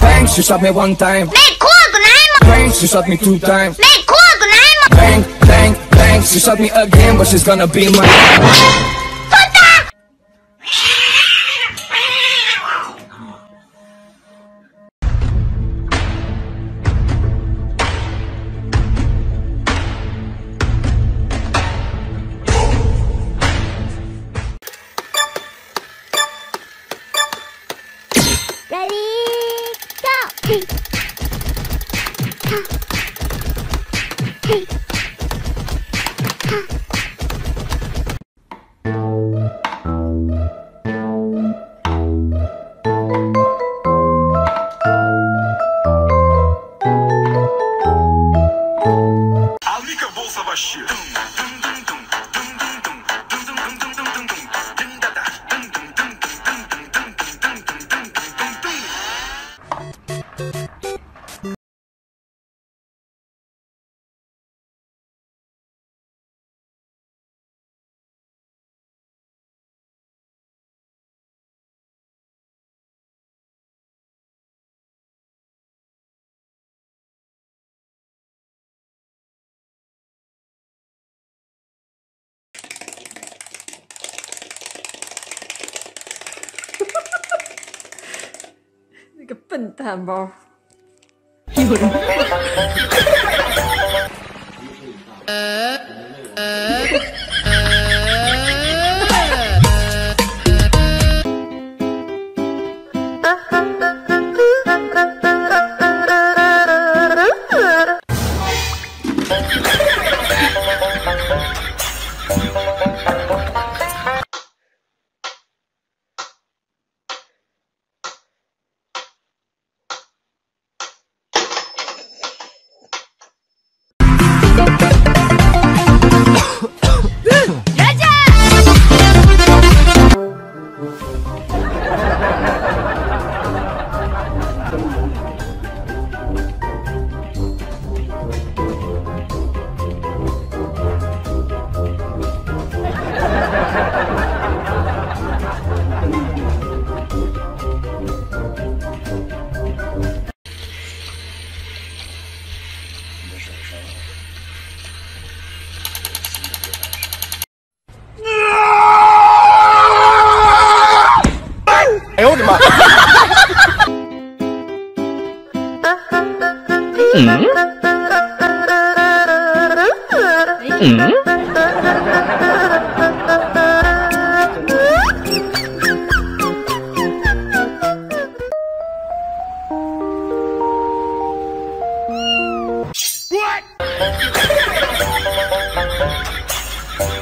Bang, she shot me one time. Bang, she shot me two times. Bang, bang, bang, she shot me again, but she's gonna be mine.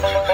What?